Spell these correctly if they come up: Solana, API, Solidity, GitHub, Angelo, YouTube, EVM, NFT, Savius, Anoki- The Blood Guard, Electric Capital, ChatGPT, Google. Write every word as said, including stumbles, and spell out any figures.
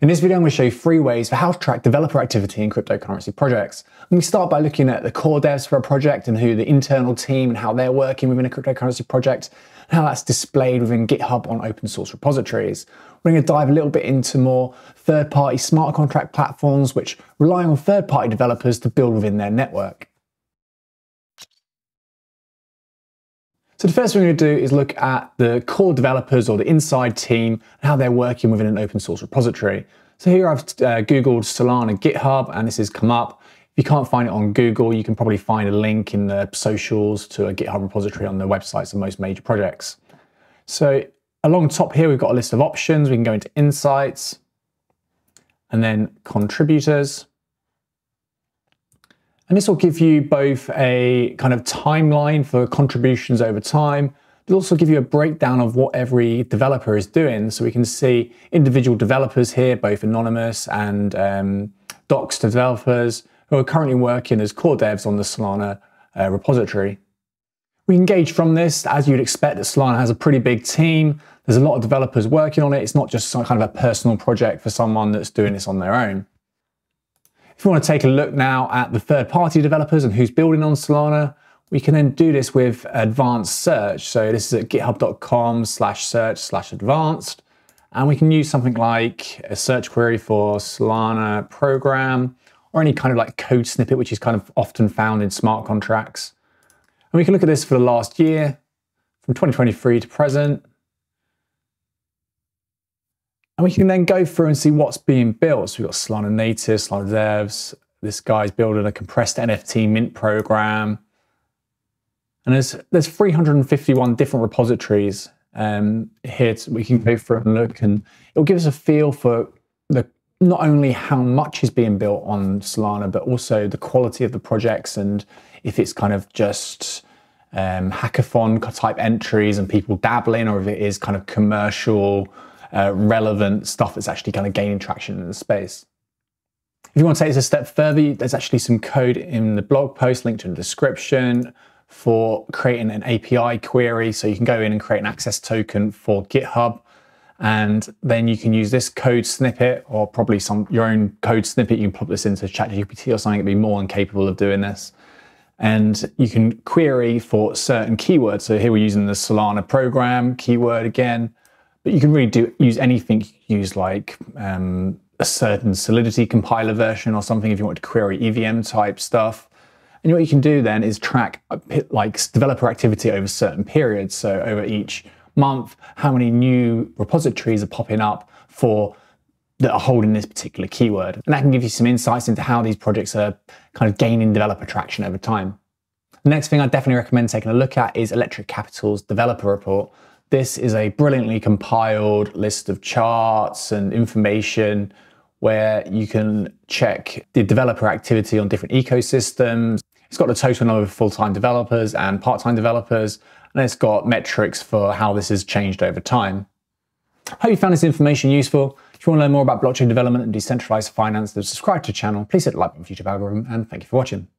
In this video, I'm going to show you three ways for how to track developer activity in cryptocurrency projects. I'm going to start by looking at the core devs for a project and who the internal team and how they're working within a cryptocurrency project and how that's displayed within GitHub on open source repositories. We're going to dive a little bit into more third-party smart contract platforms which rely on third-party developers to build within their network. So the first thing we're going to do is look at the core developers or the inside team and how they're working within an open source repository. So here I've uh, Googled Solana GitHub and this has come up. If you can't find it on Google, you can probably find a link in the socials to a GitHub repository on the websites of most major projects. So along top here, we've got a list of options. We can go into insights and then contributors. And this will give you both a kind of timeline for contributions over time. It'll also give you a breakdown of what every developer is doing. So we can see individual developers here, both anonymous and um, docs to developers who are currently working as core devs on the Solana uh, repository. We can gauge from this, as you'd expect, that Solana has a pretty big team. There's a lot of developers working on it. It's not just some kind of a personal project for someone that's doing this on their own. If you want to take a look now at the third-party developers and who's building on Solana, we can then do this with advanced search. So this is at github.com slash search slash advanced. And we can use something like a search query for Solana program or any kind of like code snippet, which is kind of often found in smart contracts. And we can look at this for the last year, from twenty twenty-three to present. And we can then go through and see what's being built. So we've got Solana Native, Solana Devs. This guy's building a compressed N F T mint program. And there's, there's three hundred fifty-one different repositories um, here. To, we can go through and look, and it'll give us a feel for the, not only how much is being built on Solana, but also the quality of the projects and if it's kind of just um, hackathon type entries and people dabbling, or if it is kind of commercial, Uh, relevant stuff that's actually kind of gaining traction in the space. If you want to take this a step further, there's actually some code in the blog post linked in the description for creating an A P I query. So you can go in and create an access token for GitHub, and then you can use this code snippet or probably some your own code snippet. You can pop this into ChatGPT or something. It'd be more than capable of doing this. And you can query for certain keywords. So here we're using the Solana program keyword again. But you can really do, use anything. You can use like um, a certain Solidity compiler version or something if you want to query E V M type stuff. And what you can do then is track like developer activity over certain periods. So over each month, how many new repositories are popping up for that are holding this particular keyword. And that can give you some insights into how these projects are kind of gaining developer traction over time. The next thing I definitely recommend taking a look at is Electric Capital's developer report. This is a brilliantly compiled list of charts and information where you can check the developer activity on different ecosystems. It's got the total number of full-time developers and part-time developers, and it's got metrics for how this has changed over time. Hope you found this information useful. If you want to learn more about blockchain development and decentralized finance, then subscribe to the channel. Please hit the like button for YouTube algorithm, and thank you for watching.